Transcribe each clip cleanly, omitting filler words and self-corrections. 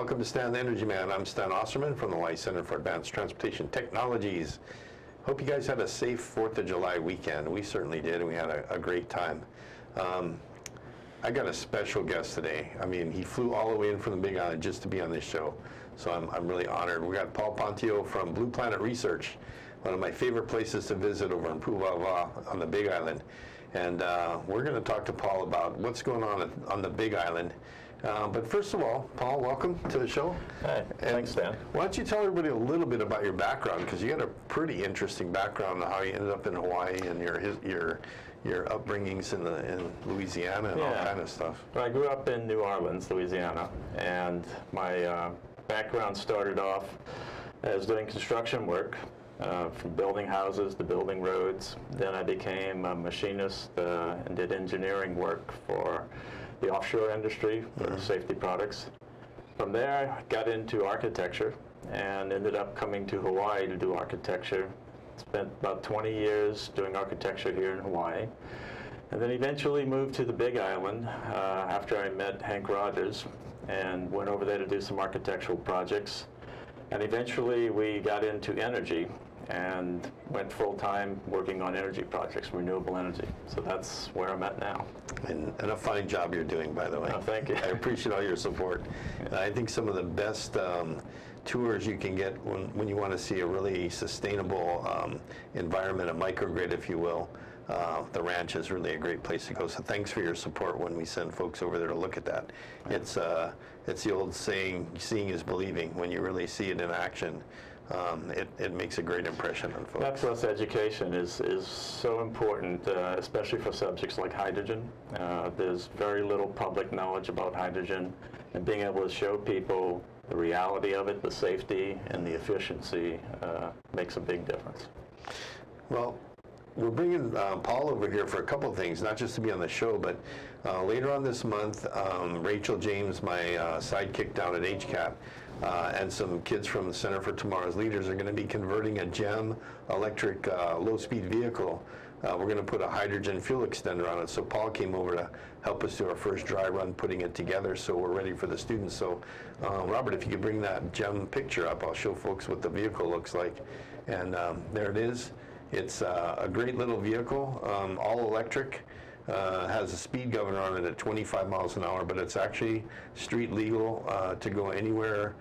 Welcome to Stan the Energy Man. I'm Stan Osserman from the Hawaii Center for Advanced Transportation Technologies. Hope you guys had a safe 4th of July weekend. We certainly did, and we had a great time. I got a special guest today. I mean, he flew all the way in from the Big Island just to be on this show, so I'm really honored. We got Paul Ponthieux from Blue Planet Research, one of my favorite places to visit over in Puʻu Waʻawaʻa on the Big Island. And we're going to talk to Paul about what's going on the Big Island. But first of all, Paul, welcome to the show. Hi, thanks, Dan. Why don't you tell everybody a little bit about your background, because you got a pretty interesting background on how you ended up in Hawaii and your upbringings in Louisiana and all kind of stuff. Well, I grew up in New Orleans, Louisiana, and my background started off as doing construction work, from building houses to building roads. Then I became a machinist and did engineering work for the offshore industry for safety products. From there, I got into architecture and ended up coming to Hawaii to do architecture. Spent about 20 years doing architecture here in Hawaii. And then eventually moved to the Big Island after I met Hank Rogers and went over there to do some architectural projects. And eventually we got into energy and went full-time working on energy projects, renewable energy. So that's where I'm at now. And a fine job you're doing, by the way. Oh, thank you. I appreciate all your support. Yeah. I think some of the best tours you can get when you want to see a really sustainable environment, a microgrid, if you will, the ranch is really a great place to go. So thanks for your support when we send folks over there to look at that. Right. It's the old saying, seeing is believing. When you really see it in action, it makes a great impression on folks. That plus education is so important, especially for subjects like hydrogen. There's very little public knowledge about hydrogen, and being able to show people the reality of it, the safety, and the efficiency makes a big difference. Well, we're bringing Paul over here for a couple of things, not just to be on the show, but later on this month, Rachel James, my sidekick down at HCAP, and some kids from the Center for Tomorrow's Leaders are going to be converting a GEM electric low-speed vehicle. We're going to put a hydrogen fuel extender on it. So Paul came over to help us do our first dry run putting it together so we're ready for the students. So Robert, if you could bring that GEM picture up, I'll show folks what the vehicle looks like. And there it is. It's a great little vehicle, all electric. Has a speed governor on it at 25 miles an hour, but it's actually street legal to go anywhere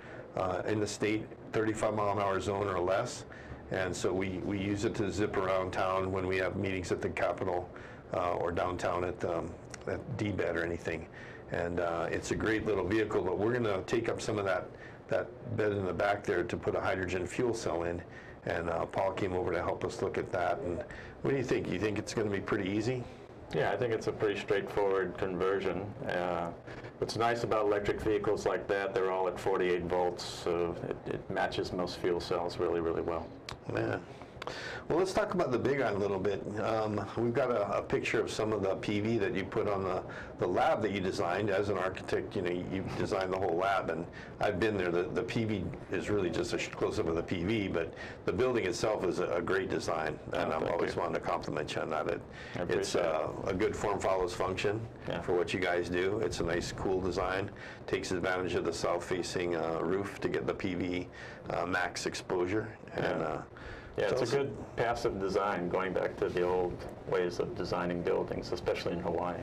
in the state, 35 mile an hour zone or less. And so we use it to zip around town when we have meetings at the Capitol or downtown at DBED or anything. And it's a great little vehicle, but we're going to take up some of that bed in the back there to put a hydrogen fuel cell in. And Paul came over to help us look at that. And what do you think? You think it's going to be pretty easy? Yeah, I think it's a pretty straightforward conversion. What's nice about electric vehicles like that, they're all at 48 volts, so it matches most fuel cells really, really well. Yeah. Well, let's talk about the Big Island a little bit. We've got a picture of some of the PV that you put on the lab that you designed. As an architect, you know, you've designed the whole lab, and I've been there. The PV is really just a close-up of the PV, but the building itself is a great design, and I've always wanted to compliment you on that. It's a good form follows function for what you guys do. It's a nice, cool design. Takes advantage of the south-facing roof to get the PV max exposure. And yeah, it's a good passive design, going back to the old ways of designing buildings, especially in Hawaii.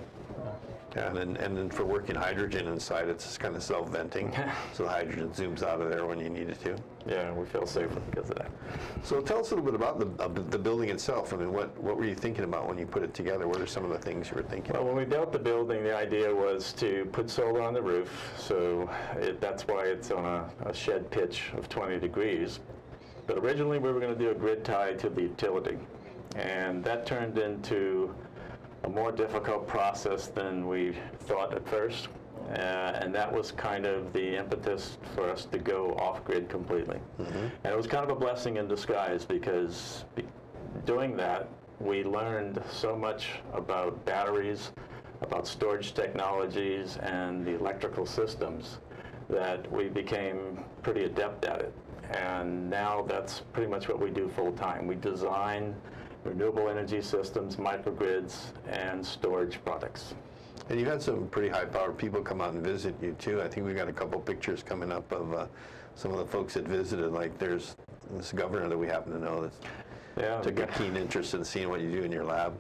Yeah, and then for working hydrogen inside, it's just kind of self-venting, so the hydrogen zooms out of there when you need it to. Yeah, we feel safer because of that. So tell us a little bit about the building itself. I mean, what were you thinking about when you put it together? What are some of the things you were thinking about? Well, when we built the building, the idea was to put solar on the roof, so that's why it's on a shed pitch of 20 degrees. But originally we were going to do a grid tie to the utility, and that turned into a more difficult process than we thought at first, and that was kind of the impetus for us to go off-grid completely. And it was kind of a blessing in disguise, because doing that, we learned so much about batteries, about storage technologies, and the electrical systems that we became pretty adept at it. And now that's pretty much what we do full-time. We design renewable energy systems, microgrids, and storage products. And you've had some pretty high-powered people come out and visit you, too. I think we've got a couple pictures coming up of some of the folks that visited. Like, there's this governor that we happen to know that took a keen interest in seeing what you do in your lab.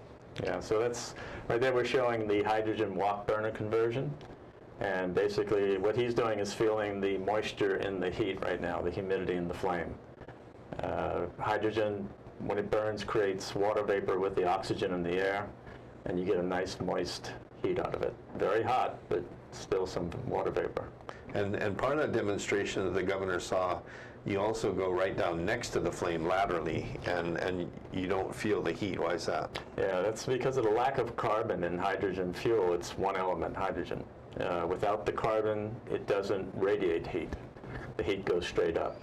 Yeah, so that's right there. We're showing the hydrogen wok burner conversion. And basically, what he's doing is feeling the moisture in the heat right now, the humidity in the flame. Hydrogen, when it burns, creates water vapor with the oxygen in the air, and you get a nice, moist heat out of it. Very hot, but still some water vapor. And part of that demonstration that the governor saw, you also go right down next to the flame laterally, and you don't feel the heat. Why is that? Yeah, that's because of the lack of carbon in hydrogen fuel. It's one element, hydrogen. Without the carbon, it doesn't radiate heat. The heat goes straight up.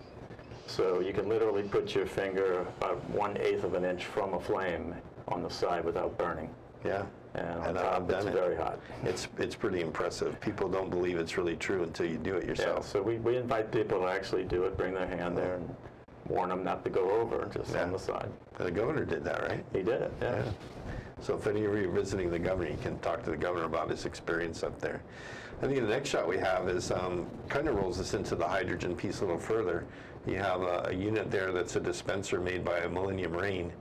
So you can literally put your finger about 1/8 of an inch from a flame on the side without burning. Yeah. And I've done it. It's very hot. It's pretty impressive. People don't believe it's really true until you do it yourself. Yeah, so we invite people to actually do it, bring their hand there, and warn them not to go over, just on the side. The governor did that, right? He did it, yeah. So if any of you are visiting the governor, you can talk to the governor about his experience up there. I think the next shot we have is kind of rolls this into the hydrogen piece a little further. You have a unit there that's a dispenser made by Millennium Rain.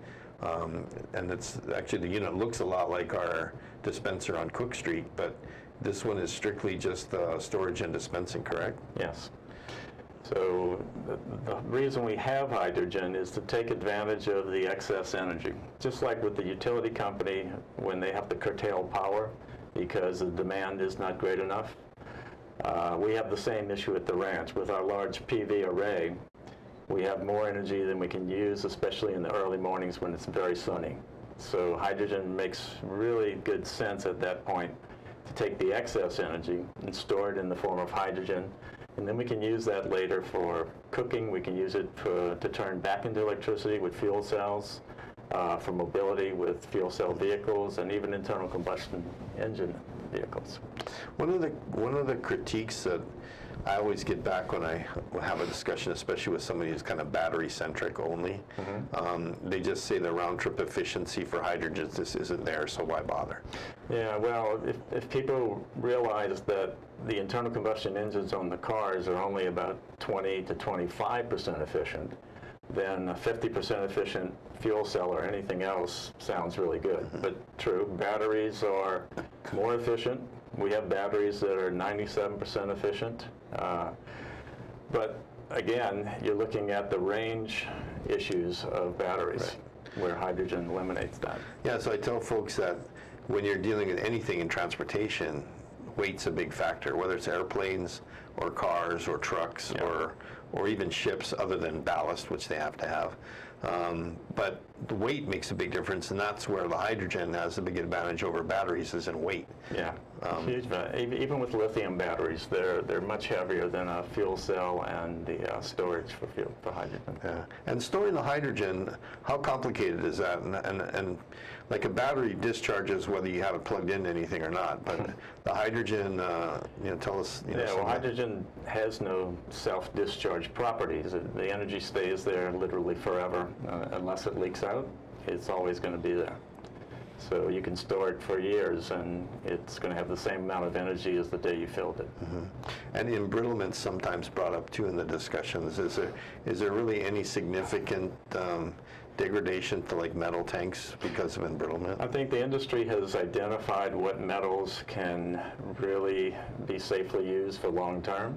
And it's actually, the unit looks a lot like our dispenser on Cook Street, but this one is strictly just storage and dispensing, correct? Yes. So the reason we have hydrogen is to take advantage of the excess energy. Just like with the utility company, when they have to curtail power because the demand is not great enough, we have the same issue at the ranch. With our large PV array, we have more energy than we can use, especially in the early mornings when it's very sunny. So hydrogen makes really good sense at that point to take the excess energy and store it in the form of hydrogen. And then we can use that later for cooking. We can use it to turn back into electricity with fuel cells, for mobility with fuel cell vehicles, and even internal combustion engine vehicles. One of the critiques that I always get back when I have a discussion, especially with somebody who's kind of battery-centric only. Mm-hmm. They just say the round-trip efficiency for hydrogen just isn't there, so why bother? Yeah, well, if people realize that the internal combustion engines on the cars are only about 20 to 25% efficient, then a 50% efficient fuel cell or anything else sounds really good. Mm-hmm. But true, batteries are more efficient. We have batteries that are 97% efficient. But again, you're looking at the range issues of batteries, where hydrogen eliminates that. Yeah, so I tell folks that when you're dealing with anything in transportation, weight's a big factor, whether it's airplanes or cars or trucks or even ships, other than ballast, which they have to have. But the weight makes a big difference, and that's where the hydrogen has the big advantage over batteries, is in weight. Yeah, huge value. Even with lithium batteries, they're much heavier than a fuel cell, and the storage for hydrogen. Yeah, and storing the hydrogen, how complicated is that? And like a battery discharges whether you have it plugged into anything or not. But the hydrogen, tell us. Well, hydrogen has no self-discharge properties. The energy stays there literally forever. Unless it leaks out, it's always going to be there. So you can store it for years, and it's going to have the same amount of energy as the day you filled it. Mm-hmm. And embrittlement's sometimes brought up, too, in the discussions. Is there really any significant degradation to, like, metal tanks because of embrittlement? I think the industry has identified what metals can really be safely used for long term.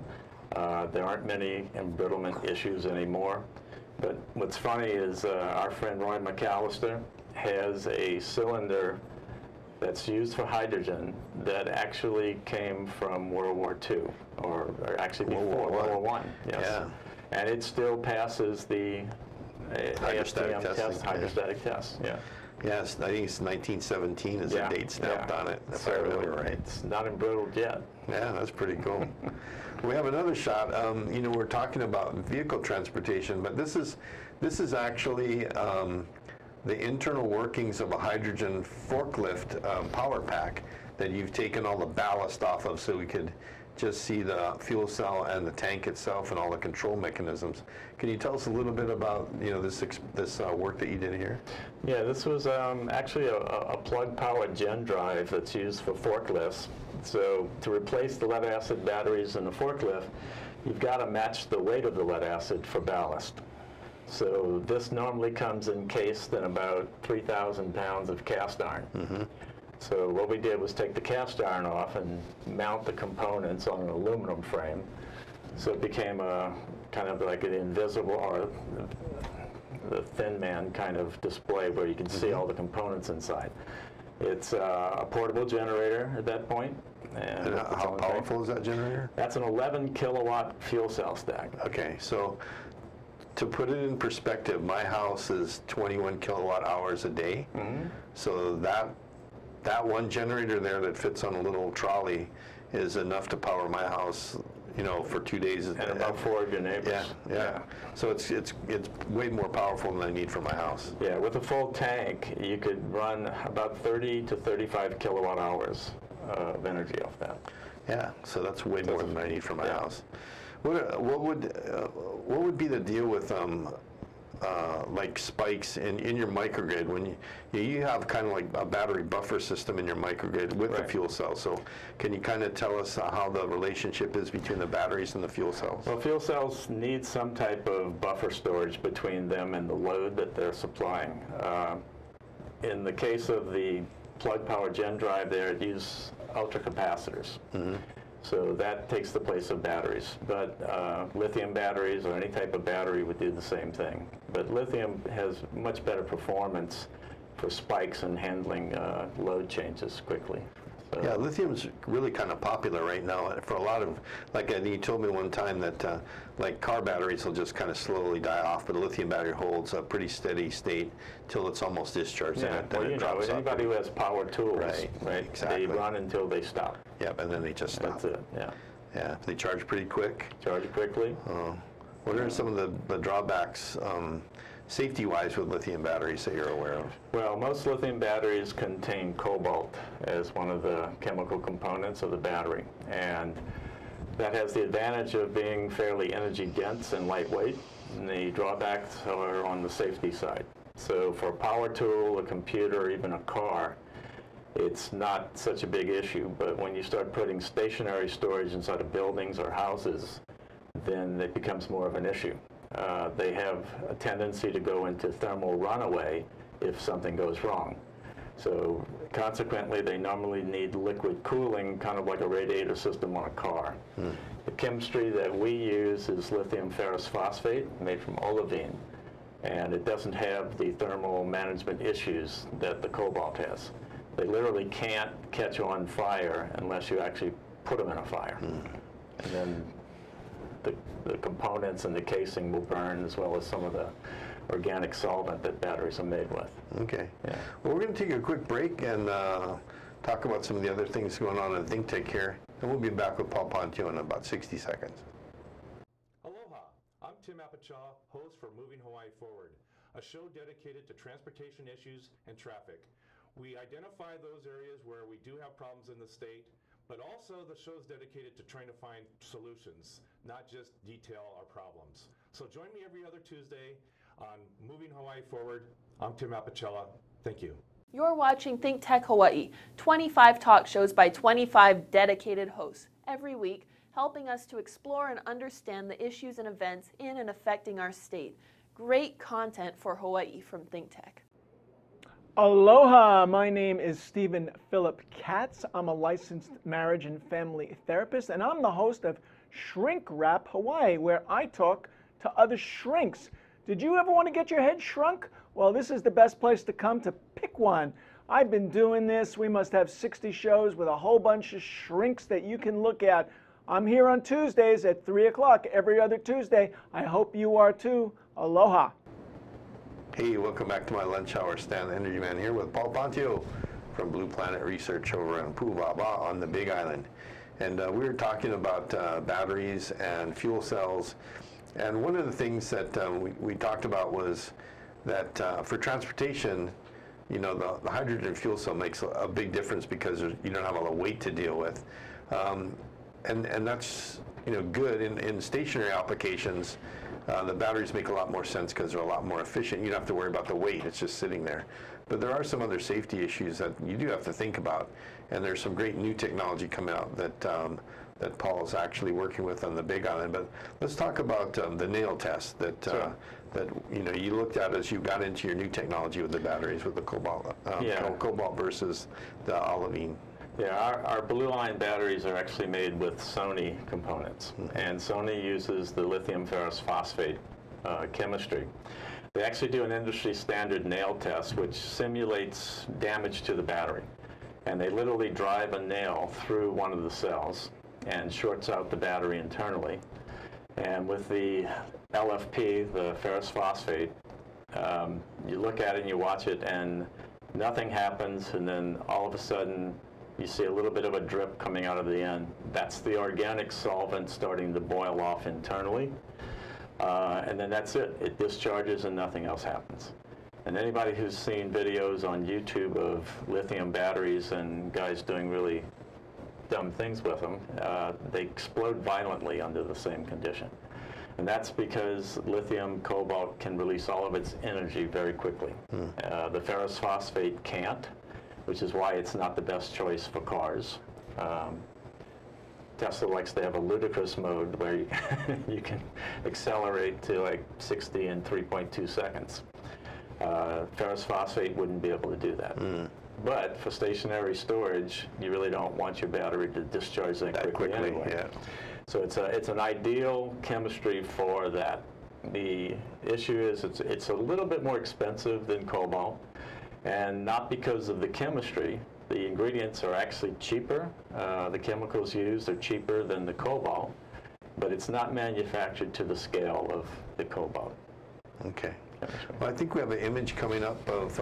There aren't many embrittlement issues anymore. But what's funny is our friend Roy McAllister has a cylinder that's used for hydrogen that actually came from World War II, or actually before World War I. Yes. Yeah. And it still passes the hydrostatic test. Hydrostatic test, yeah. Yes, I think it's 1917 is the date stamped on it, if I remember right. It's not embrittled yet. Yeah, that's pretty cool. We have another shot. We're talking about vehicle transportation, but this is actually the internal workings of a hydrogen forklift power pack that you've taken all the ballast off of, so we could just see the fuel cell and the tank itself and all the control mechanisms. Can you tell us a little bit about this work that you did here? Yeah, this was actually a plug-powered Gen Drive that's used for forklifts. So to replace the lead-acid batteries in the forklift, you've got to match the weight of the lead-acid for ballast. So this normally comes encased in about 3,000 pounds of cast iron. Mm-hmm. So what we did was take the cast iron off and mount the components on an aluminum frame. So it became a kind of like an invisible or the Thin Man kind of display where you can see all the components inside. It's a portable generator at that point. And how powerful is that generator? That's an 11 kilowatt fuel cell stack. Okay, so to put it in perspective, my house is 21 kilowatt hours a day. Mm-hmm. So that one generator there that fits on a little trolley is enough to power my house, for 2 days. And about 4 of your neighbors. Yeah. So it's way more powerful than I need for my house. Yeah, with a full tank, you could run about 30 to 35 kilowatt hours of energy off that. Yeah, so that's way more than I need for my house. What would be the deal with like spikes in your microgrid when you have kind of like a battery buffer system in your microgrid with the fuel cell? So can you kind of tell us how the relationship is between the batteries and the fuel cells? Well, fuel cells need some type of buffer storage between them and the load that they're supplying. In the case of the plug power Gen Drive there, it uses ultracapacitors. Mm-hmm. So that takes the place of batteries. But lithium batteries or any type of battery would do the same thing. But lithium has much better performance for spikes and handling load changes quickly. So yeah, lithium's really kind of popular right now for a lot of, like you told me one time that like car batteries will just kind of slowly die off, but a lithium battery holds a pretty steady state till it's almost discharged. Yeah, and well, it drops off. Anybody who has power tools, right? Exactly. They run until they stop. Yeah, and then they just stop. That's it, yeah. Yeah, they charge pretty quick. Charge quickly. What are some of the drawbacks safety-wise with lithium batteries that you're aware of? Well, most lithium batteries contain cobalt as one of the chemical components of the battery. And that has the advantage of being fairly energy dense and lightweight. And the drawbacks are on the safety side. So for a power tool, a computer, even a car, it's not such a big issue. But when you start putting stationary storage inside of buildings or houses, then it becomes more of an issue. They have a tendency to go into thermal runaway if something goes wrong. So consequently, they normally need liquid cooling, kind of like a radiator system on a car. Mm. The chemistry that we use is lithium ferrous phosphate made from olivine. And it doesn't have the thermal management issues that the cobalt has. They literally can't catch on fire unless you actually put them in a fire. Mm. And then the components and the casing will burn, as well as some of the organic solvent that batteries are made with. Okay. Yeah. Well, we're going to take a quick break and talk about some of the other things going on at Think Tech here. And we'll be back with Paul Ponthieux in about 60 seconds. Aloha. I'm Tim Apachao, host for Moving Hawaii Forward, a show dedicated to transportation issues and traffic. We identify those areas where we do have problems in the state, but also the show is dedicated to trying to find solutions, not just detail our problems. So join me every other Tuesday on Moving Hawaii Forward. I'm Tim Apicella. Thank you. You're watching Think Tech Hawaii, 25 talk shows by 25 dedicated hosts every week, helping us to explore and understand the issues and events in and affecting our state. Great content for Hawaii from Think Tech. Aloha, my name is Stephen Philip Katz. I'm a licensed marriage and family therapist, and I'm the host of Shrink Rap Hawaii, where I talk to other shrinks. Did you ever want to get your head shrunk? Well, this is the best place to come to pick one. I've been doing this. We must have 60 shows with a whole bunch of shrinks that you can look at. I'm here on Tuesdays at 3 o'clock every other Tuesday. I hope you are too. Aloha. Hey, welcome back to my lunch hour. Stan the Energy Man here with Paul Ponthieux from Blue Planet Research over in Puʻu Waʻawaʻa on the Big Island. And we were talking about batteries and fuel cells. And one of the things that we talked about was that for transportation, the hydrogen fuel cell makes a big difference because you don't have a lot of weight to deal with. and that's, you know, good. In stationary applications, the batteries make a lot more sense because they're a lot more efficient. You don't have to worry about the weight. It's just sitting there. But there are some other safety issues that you do have to think about. And there's some great new technology coming out that that Paul's actually working with on the Big Island. But let's talk about the nail test that that you looked at as you got into your new technology with the batteries, with the cobalt, cobalt versus the olivine. Yeah, our Blue Ion batteries are actually made with Sony components, and Sony uses the lithium ferrous phosphate chemistry. They actually do an industry standard nail test which simulates damage to the battery, and they literally drive a nail through one of the cells and shorts out the battery internally. And with the LFP, the ferrous phosphate, you look at it and you watch it and nothing happens, and then all of a sudden you see a little bit of a drip coming out of the end. That's the organic solvent starting to boil off internally. And then that's it. It discharges and nothing else happens. And anybody who's seen videos on YouTube of lithium batteries and guys doing really dumb things with them, they explode violently under the same condition. And that's because lithium cobalt can release all of its energy very quickly. The ferrous phosphate can't, which is why it's not the best choice for cars. Tesla likes to have a ludicrous mode where you, you can accelerate to like 60 in 3.2 seconds. Ferrous phosphate wouldn't be able to do that. But for stationary storage, you really don't want your battery to discharge that quickly anyway. So it's an ideal chemistry for that. The issue is it's a little bit more expensive than cobalt, and not because of the chemistry. The ingredients are actually cheaper. The chemicals used are cheaper than the cobalt, but it's not manufactured to the scale of the cobalt. Okay. Well, I think we have an image coming up of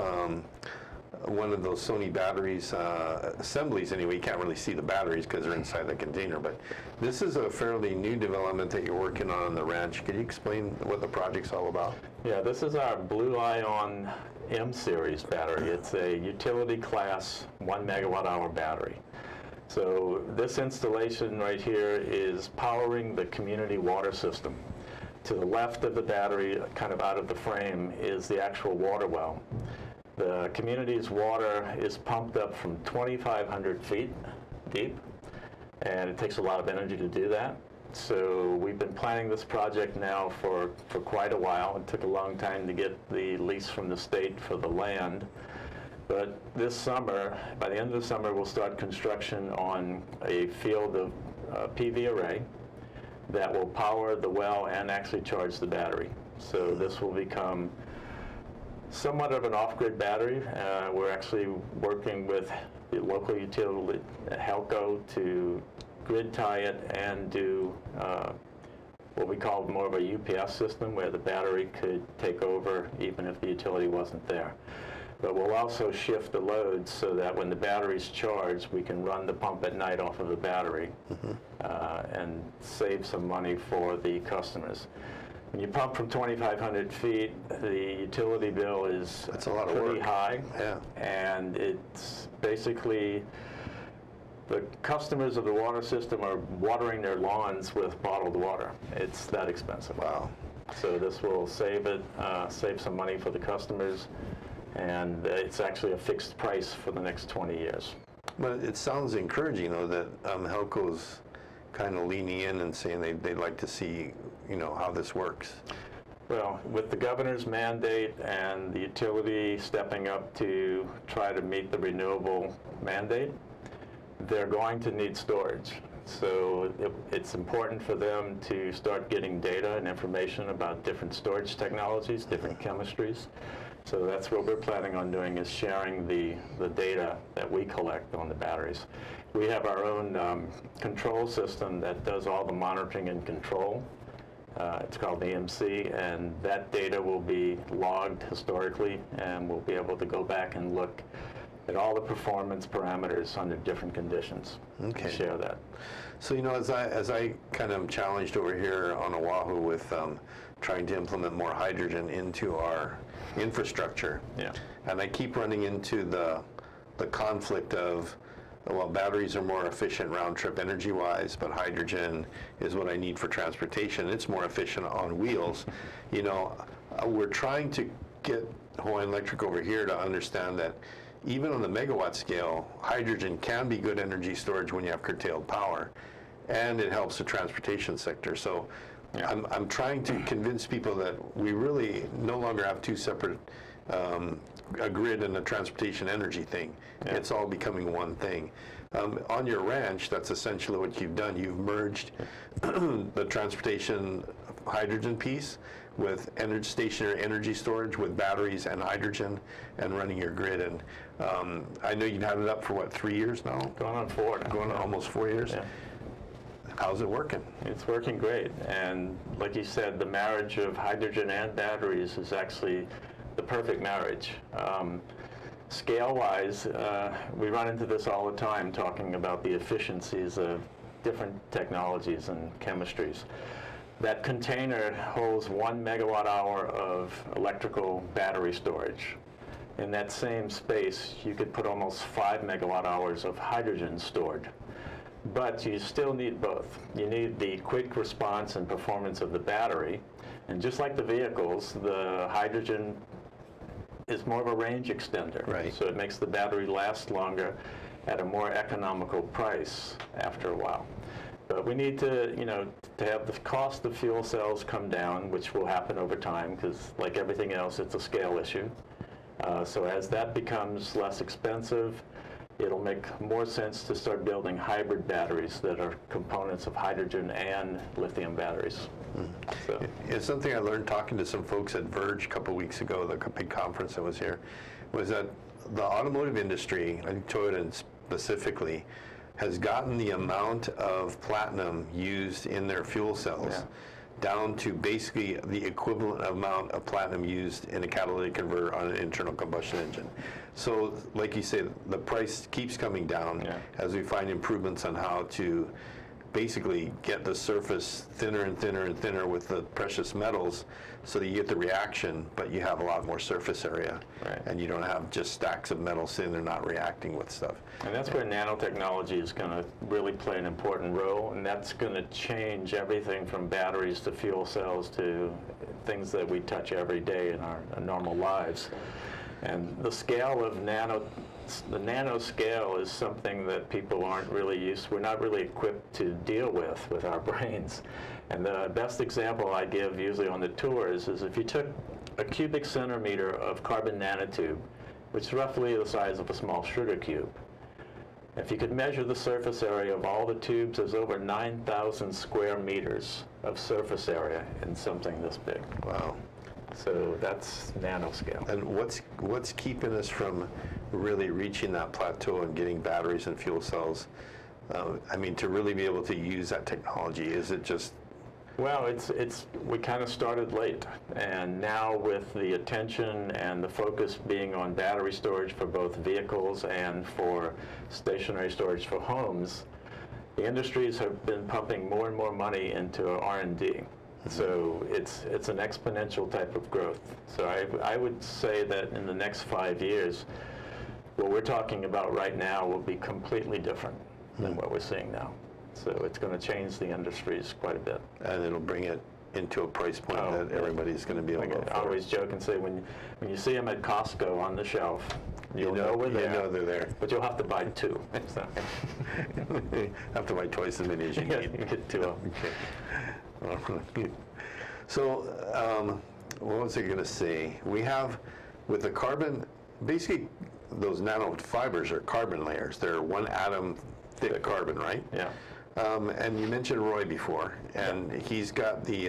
one of those Sony batteries, assemblies anyway. You can't really see the batteries because they're inside the container, but this is a fairly new development that you're working on the ranch. Can you explain what the project's all about? Yeah, this is our Blue Ion M series battery. It's a utility class 1 megawatt hour battery. So this installation right here is powering the community water system. To the left of the battery, kind of out of the frame, is the actual water well. The community's water is pumped up from 2,500 feet deep, and it takes a lot of energy to do that. So we've been planning this project now for quite a while. It took a long time to get the lease from the state for the land. But this summer, by the end of the summer, we'll start construction on a field of PV array that will power the well and actually charge the battery. So this will become somewhat of an off-grid battery. We're actually working with the local utility, Helco, to grid tie it and do what we call more of a UPS system, where the battery could take over even if the utility wasn't there. But we'll also shift the load so that when the battery's charged, we can run the pump at night off of the battery and save some money for the customers. When you pump from 2,500 feet, the utility bill is pretty high, and it's basically the customers of the water system are watering their lawns with bottled water. It's that expensive. Wow! So this will save it, save some money for the customers, and it's actually a fixed price for the next 20 years. Well, it sounds encouraging, though, that Helco's kind of leaning in and saying they'd like to see, you know, how this works. Well, with the governor's mandate and the utility stepping up to try to meet the renewable mandate, they're going to need storage. So it's important for them to start getting data and information about different storage technologies, different chemistries. So that's what we're planning on doing, is sharing the data that we collect on the batteries. We have our own control system that does all the monitoring and control. It's called EMC, and that data will be logged historically, and we'll be able to go back and look at all the performance parameters under different conditions. Okay. Share that. So, you know, as I kind of challenged over here on Oahu with trying to implement more hydrogen into our infrastructure, and I keep running into the conflict of Well, batteries are more efficient round-trip energy-wise, but hydrogen is what I need for transportation. It's more efficient on wheels. You know, we're trying to get Hawaiian Electric over here to understand that even on the megawatt scale, hydrogen can be good energy storage when you have curtailed power, and it helps the transportation sector. So yeah. I'm trying to convince people that we really no longer have two separate a grid and a transportation energy thing. Yeah. It's all becoming one thing. On your ranch, that's essentially what you've done. You've merged the transportation hydrogen piece with energy, stationary energy storage with batteries and hydrogen and running your grid. And I know you've had it up for, what, 3 years now? Going on 4 now. Going on almost 4 years. Yeah. How's it working? It's working great. And like you said, the marriage of hydrogen and batteries is actually the perfect marriage. Scale-wise, we run into this all the time talking about the efficiencies of different technologies and chemistries. That container holds 1 megawatt hour of electrical battery storage. In that same space, you could put almost 5 megawatt hours of hydrogen stored. But you still need both. You need the quick response and performance of the battery. And just like the vehicles, the hydrogen is more of a range extender. Right. So it makes the battery last longer at a more economical price after a while. But we need to, you know, to have the cost of fuel cells come down, which will happen over time, because like everything else, it's a scale issue. So as that becomes less expensive, it'll make more sense to start building hybrid batteries that are components of hydrogen and lithium batteries. Mm-hmm. So. It's something I learned talking to some folks at Verge a couple weeks ago, the big conference that was here, was that the automotive industry, and Toyota specifically, has gotten the amount of platinum used in their fuel cells yeah. down to basically the equivalent amount of platinum used in a catalytic converter on an internal combustion engine. So, like you say, the price keeps coming down yeah. as we find improvements on how to basically get the surface thinner and thinner and thinner with the precious metals so that you get the reaction, but you have a lot more surface area. Right. And you don't have just stacks of metal sitting there not reacting with stuff. And that's where nanotechnology is going to really play an important role, and that's going to change everything from batteries to fuel cells to things that we touch every day in our normal lives. And the scale of the nano scale is something that people aren't really used to. We're not really equipped to deal with our brains. And the best example I give usually on the tours is if you took a cubic centimeter of carbon nanotube, which is roughly the size of a small sugar cube, if you could measure the surface area of all the tubes, there's over 9,000 square meters of surface area in something this big. Wow. So that's nanoscale. And what's keeping us from really reaching that plateau and getting batteries and fuel cells? I mean, to really be able to use that technology, is it just? Well, it's we kind of started late, and now with the attention and the focus being on battery storage for both vehicles and for stationary storage for homes, the industries have been pumping more and more money into R&D. So it's an exponential type of growth. So I would say that in the next 5 years, what we're talking about right now will be completely different than what we're seeing now. So it's going to change the industries quite a bit. And it'll bring it into a price point that everybody's going to be able to afford. I always joke and say when you see them at Costco on the shelf, you'll know where they are, they're there. But you'll have to buy 2. So. Have to buy twice as many as you need. You get 2 of them. Okay. So what was I going to say? We have, with the carbon, basically those nanofibers are carbon layers. They're 1 atom thick carbon, right? Yeah. And you mentioned Roy before, and yeah. he's got the,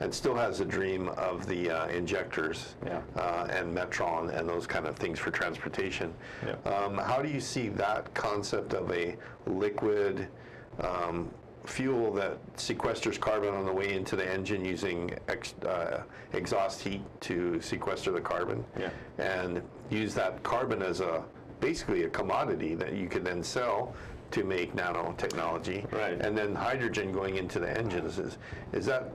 and still has the dream of the injectors yeah. And Metron and those kind of things for transportation. Yeah. How do you see that concept of a liquid fuel that sequesters carbon on the way into the engine using exhaust heat to sequester the carbon yeah. and use that carbon as a basically a commodity that you can then sell to make nanotechnology, right. and then hydrogen going into the engines. Is that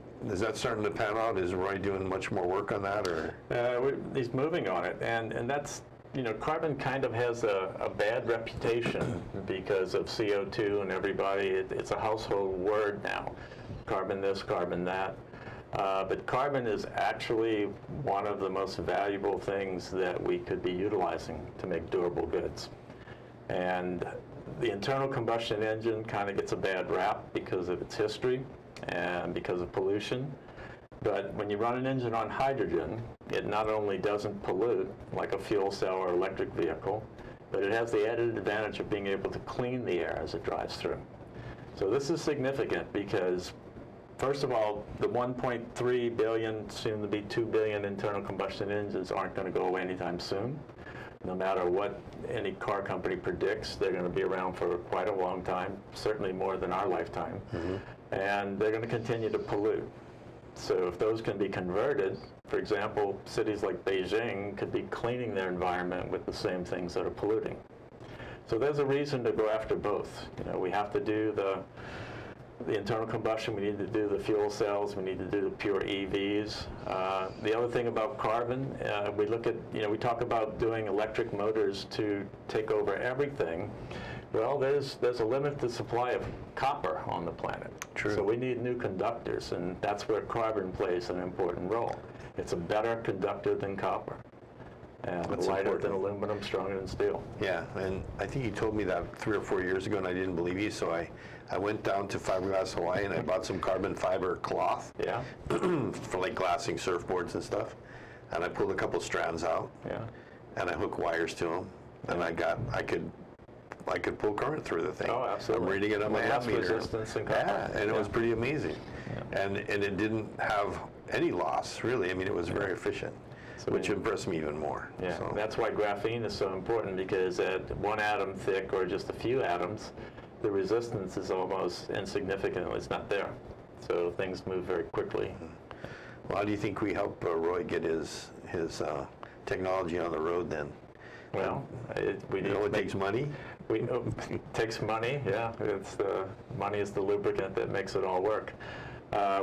starting to pan out? Is Roy doing much more work on that, or he's moving on it, and that's you know, carbon kind of has a bad reputation because of CO2 and everybody. It's a household word now. Carbon this, carbon that. But carbon is actually one of the most valuable things that we could be utilizing to make durable goods. And the internal combustion engine kind of gets a bad rap because of its history and because of pollution. But when you run an engine on hydrogen, it not only doesn't pollute like a fuel cell or electric vehicle, but it has the added advantage of being able to clean the air as it drives through. So this is significant because, first of all, the 1.3 billion, soon to be 2 billion internal combustion engines aren't going to go away anytime soon. No matter what any car company predicts, they're going to be around for quite a long time, certainly more than our lifetime. Mm-hmm. And they're going to continue to pollute. So if those can be converted, for example, cities like Beijing could be cleaning their environment with the same things that are polluting. So there's a reason to go after both. You know, we have to do the internal combustion, we need to do the fuel cells, we need to do the pure EVs. The other thing about carbon, we look at, you know, we talk about doing electric motors to take over everything. Well, there's a limited supply of copper on the planet. True. So we need new conductors, and that's where carbon plays an important role. It's a better conductor than copper. And lighter than aluminum, stronger than steel. Yeah, and I think you told me that 3 or 4 years ago, and I didn't believe you, so I went down to Fiberglass Hawaii and I bought some carbon fiber cloth, yeah, for like glassing surfboards and stuff, and I pulled a couple strands out, yeah, and I hooked wires to them, and I could pull current through the thing. Oh, absolutely. I'm reading it on my ammeter. Resistance and copper. Yeah, and it was pretty amazing, yeah. And it didn't have any loss, really. I mean, it was very efficient. So which impressed me even more. Yeah, so that's why graphene is so important, because at 1 atom thick or just a few atoms, the resistance is almost insignificant. It's not there. So things move very quickly. Well, how do you think we help Roy get his technology on the road then? Well, it takes money. It takes money, yeah. Money is the lubricant that makes it all work.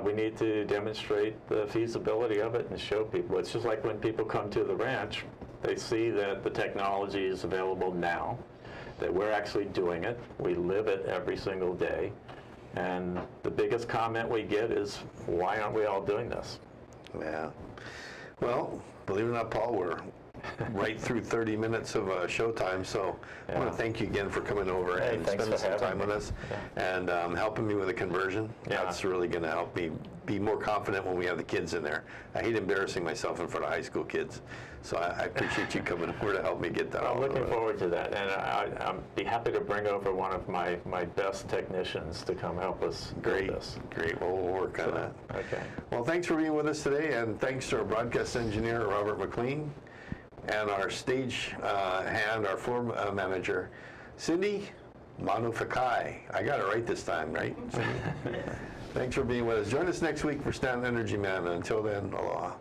We need to demonstrate the feasibility of it and show people. It's just like when people come to the ranch, they see that the technology is available now, that we're actually doing it. We live it every single day. And the biggest comment we get is, why aren't we all doing this? Yeah. Well, believe it or not, Paul, we're right through 30 minutes of showtime, so yeah. I want to thank you again for coming over and spending some time with us, yeah, and helping me with the conversion. Yeah. That's really going to help me be more confident when we have the kids in there. I hate embarrassing myself in front of high school kids, so I appreciate you coming over to help me get that. I'm looking forward to that, and I'd be happy to bring over one of my best technicians to come help us do this. Great, well, we'll work on that. Okay. Well, thanks for being with us today, and thanks to our broadcast engineer, Robert McLean, and our stage hand, our floor manager, Cindy Manufakai. I got it right this time, right? Thanks for being with us. Join us next week for Stan the Energy Man. Until then, aloha.